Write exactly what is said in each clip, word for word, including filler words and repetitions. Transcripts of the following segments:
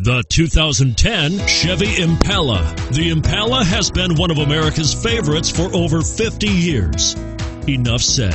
The two thousand ten Chevy Impala. The Impala has been one of America's favorites for over fifty years. Enough said.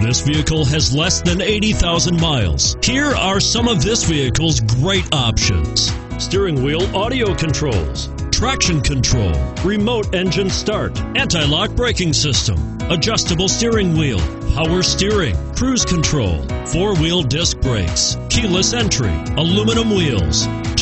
This vehicle has less than eighty thousand miles. Here are some of this vehicle's great options: steering wheel audio controls, traction control, remote engine start, anti-lock braking system, adjustable steering wheel, power steering, cruise control, four-wheel disc brakes, keyless entry, aluminum wheels.